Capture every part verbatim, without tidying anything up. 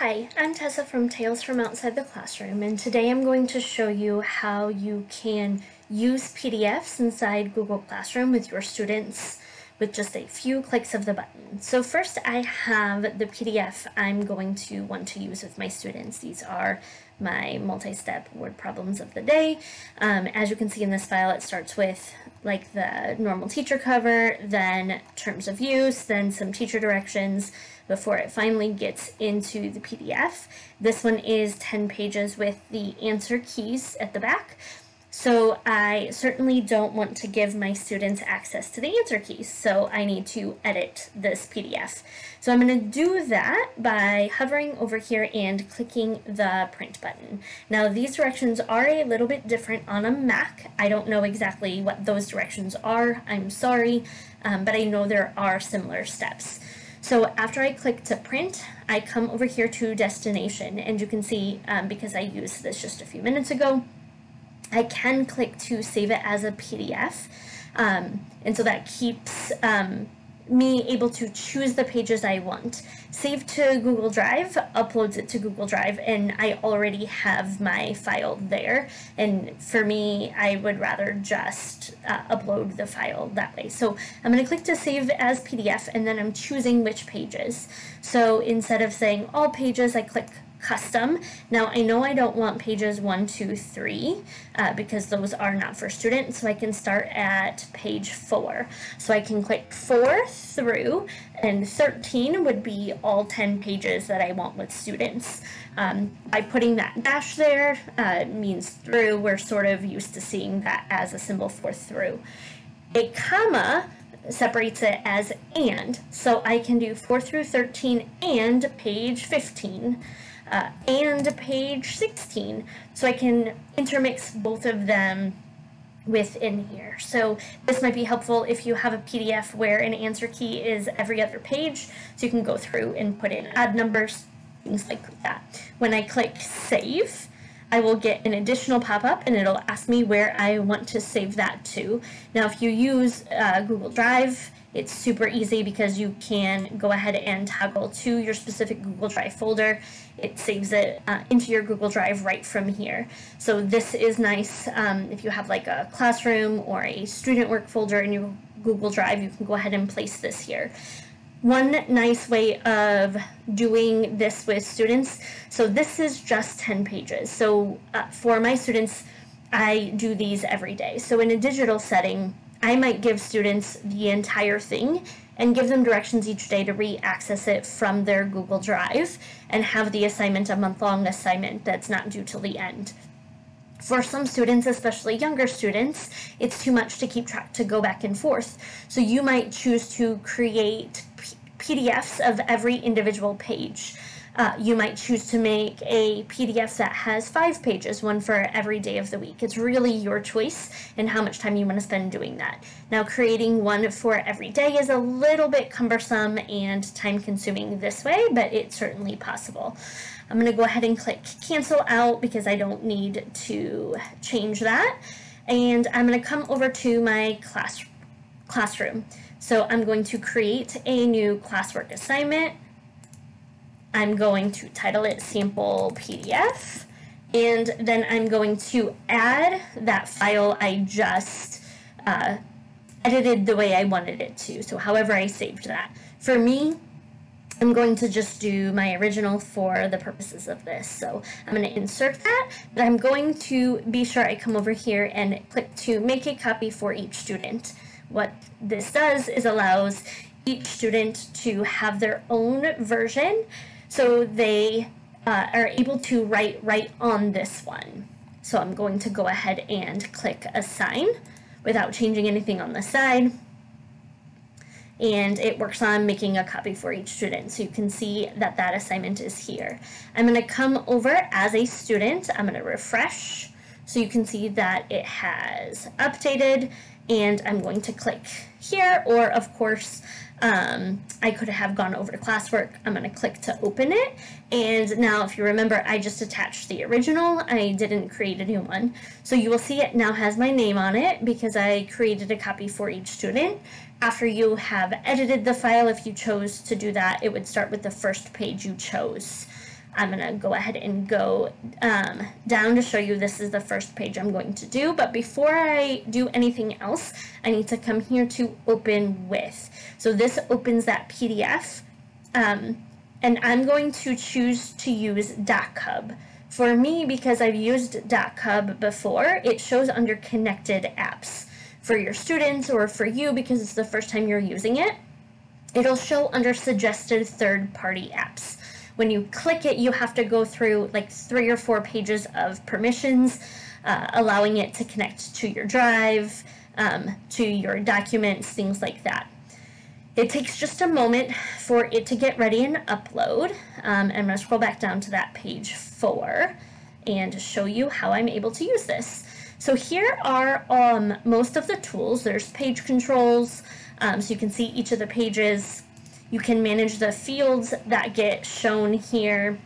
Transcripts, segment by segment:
Hi, I'm Tessa from Tales from Outside the Classroom, and today I'm going to show you how you can use P D Fs inside Google Classroom with your students with just a few clicks of the button. So first I have the P D F I'm going to want to use with my students. These are my multi-step word problems of the day. Um, as you can see in this file, it starts with like the normal teacher cover, then terms of use, then some teacher directions, before it finally gets into the P D F. This one is ten pages with the answer keys at the back. So I certainly don't want to give my students access to the answer keys, so I need to edit this P D F. So I'm going to do that by hovering over here and clicking the print button. Now these directions are a little bit different on a Mac. I don't know exactly what those directions are, I'm sorry, um, but I know there are similar steps. So after I click to print, I come over here to destination, and you can see um, because I used this just a few minutes ago, I can click to save it as a P D F, um, and so that keeps um, me able to choose the pages I want. Save to Google Drive uploads it to Google Drive, and I already have my file there, and for me I would rather just uh, upload the file that way. So I'm going to click to save as P D F, and then I'm choosing which pages. So instead of saying all pages, I click custom. Now I know I don't want pages one, two, three uh, because those are not for students, so I can start at page four. So I can click four through, and thirteen would be all ten pages that I want with students. Um, by putting that dash there, uh, means through, we're sort of used to seeing that as a symbol for through. A comma separates it as and, so I can do four through thirteen and page fifteen. Uh, and page sixteen, so I can intermix both of them within here. So this might be helpful if you have a P D F where an answer key is every other page, so you can go through and put in odd numbers, things like that. When I click save, I will get an additional pop-up, and it'll ask me where I want to save that to. Now if you use uh, Google Drive, it's super easy because you can go ahead and toggle to your specific Google Drive folder. It saves it uh, into your Google Drive right from here. So this is nice um, if you have like a classroom or a student work folder in your Google Drive, you can go ahead and place this here. One nice way of doing this with students, so this is just ten pages. So uh, for my students, I do these every day. So in a digital setting, I might give students the entire thing and give them directions each day to re-access it from their Google Drive and have the assignment, a month-long assignment that's not due till the end. For some students, especially younger students, it's too much to keep track to go back and forth. So you might choose to create P D Fs of every individual page. Uh, you might choose to make a P D F that has five pages, one for every day of the week. It's really your choice and how much time you want to spend doing that. Now, creating one for every day is a little bit cumbersome and time-consuming this way, but it's certainly possible. I'm going to go ahead and click cancel out because I don't need to change that. And I'm going to come over to my class classroom. So I'm going to create a new classwork assignment. I'm going to title it sample P D F, and then I'm going to add that file I just uh, edited the way I wanted it to, so however I saved that. For me, I'm going to just do my original for the purposes of this, so I'm going to insert that, but I'm going to be sure I come over here and click to make a copy for each student. What this does is allows each student to have their own version, so they uh, are able to write right on this one. So I'm going to go ahead and click assign without changing anything on the side. And it works on making a copy for each student, so you can see that that assignment is here. I'm going to come over as a student. I'm going to refresh, so you can see that it has updated, and I'm going to click here, or of course, Um, I could have gone over to classwork. I'm going to click to open it, and now if you remember, I just attached the original. I didn't create a new one. So you will see it now has my name on it because I created a copy for each student. After you have edited the file, if you chose to do that, it would start with the first page you chose. I'm going to go ahead and go um, down to show you this is the first page I'm going to do. But before I do anything else, I need to come here to open with. So this opens that P D F. Um, and I'm going to choose to use DocHub. For me, because I've used DocHub before, it shows under connected apps. For your students or for you, because it's the first time you're using it, it'll show under suggested third-party apps. When you click it, you have to go through like three or four pages of permissions, uh, allowing it to connect to your drive, um, to your documents, things like that. It takes just a moment for it to get ready and upload. Um, I'm gonna scroll back down to that page four and show you how I'm able to use this. So here are um, most of the tools. There's page controls, um, so you can see each of the pages. You can manage the fields that get shown here.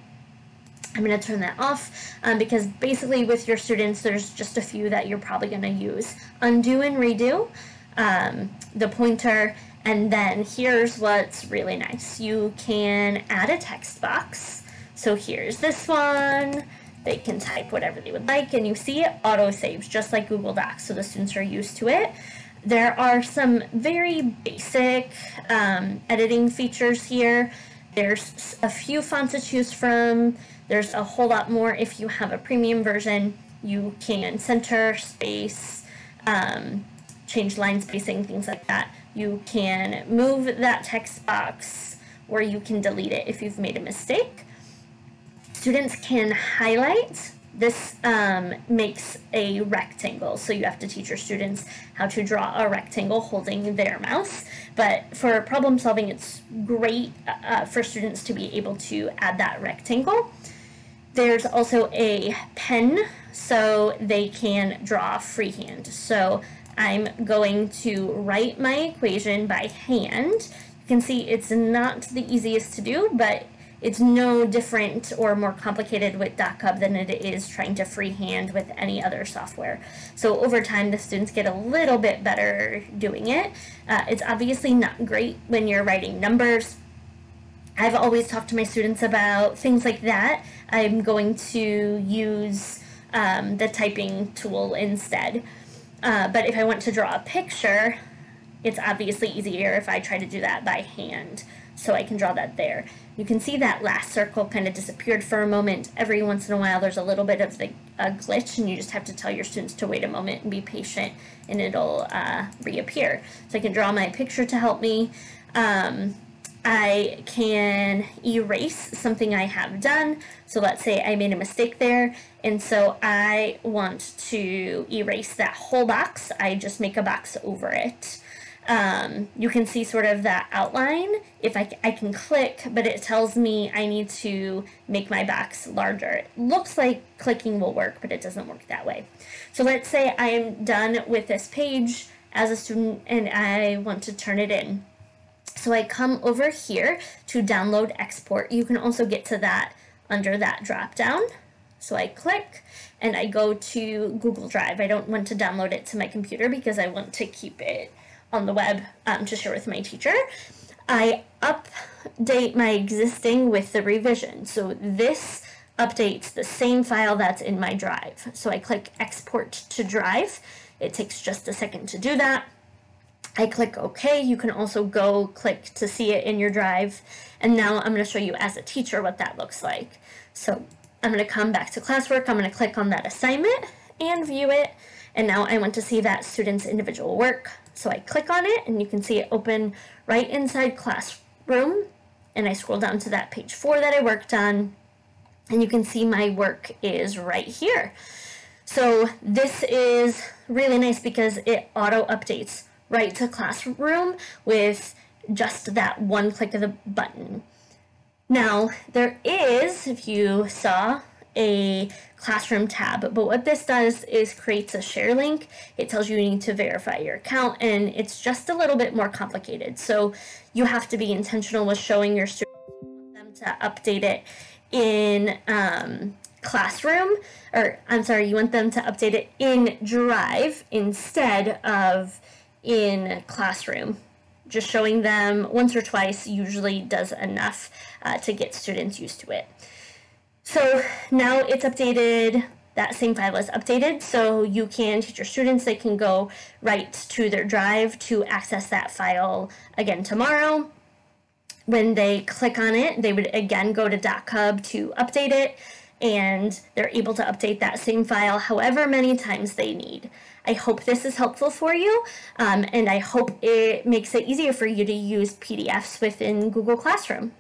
I'm going to turn that off um, because basically with your students, there's just a few that you're probably going to use. Undo and redo, um, the pointer, and then here's what's really nice. You can add a text box. So here's this one. They can type whatever they would like, and you see it auto-saves just like Google Docs, so the students are used to it. There are some very basic um, editing features here. There's a few fonts to choose from. There's a whole lot more if you have a premium version. You can center, space, um, change line spacing, things like that. You can move that text box, or you can delete it if you've made a mistake. Students can highlight. This um, makes a rectangle, so you have to teach your students how to draw a rectangle holding their mouse. But for problem solving, it's great uh, for students to be able to add that rectangle. There's also a pen, so they can draw freehand. So I'm going to write my equation by hand. You can see it's not the easiest to do, but it's no different or more complicated with DocHub than it is trying to freehand with any other software. So over time, the students get a little bit better doing it. Uh, it's obviously not great when you're writing numbers. I've always talked to my students about things like that. I'm going to use um, the typing tool instead. Uh, but if I want to draw a picture, it's obviously easier if I try to do that by hand. So I can draw that there. You can see that last circle kind of disappeared for a moment. Every once in a while, there's a little bit of the, a glitch, and you just have to tell your students to wait a moment and be patient, and it'll uh, reappear. So I can draw my picture to help me. Um, I can erase something I have done. So let's say I made a mistake there, and so I want to erase that whole box. I just make a box over it. Um, you can see sort of that outline. If I, I can click, but it tells me I need to make my box larger. It looks like clicking will work, but it doesn't work that way. So let's say I am done with this page as a student and I want to turn it in. So I come over here to download export. You can also get to that under that drop down. So I click and I go to Google Drive. I don't want to download it to my computer because I want to keep it on the web um, to share with my teacher. I update my existing with the revision. So this updates the same file that's in my drive. So I click export to drive. It takes just a second to do that. I click OK. You can also go click to see it in your drive. And now I'm going to show you as a teacher what that looks like. So I'm going to come back to classwork. I'm going to click on that assignment and view it. And now I want to see that student's individual work. So I click on it and you can see it open right inside Classroom. And I scroll down to that page four that I worked on. And you can see my work is right here. So this is really nice because it auto updates right to Classroom with just that one click of the button. Now there is, if you saw, a Classroom tab, but what this does is creates a share link. It tells you you need to verify your account, and it's just a little bit more complicated. So you have to be intentional with showing your students them to update it in um, Classroom, or I'm sorry, you want them to update it in Drive instead of in Classroom. Just showing them once or twice usually does enough uh, to get students used to it. So now it's updated, that same file is updated, so you can teach your students, they can go right to their Drive to access that file again tomorrow. When they click on it, they would again go to DocHub to update it, and they're able to update that same file however many times they need. I hope this is helpful for you, um, and I hope it makes it easier for you to use P D Fs within Google Classroom.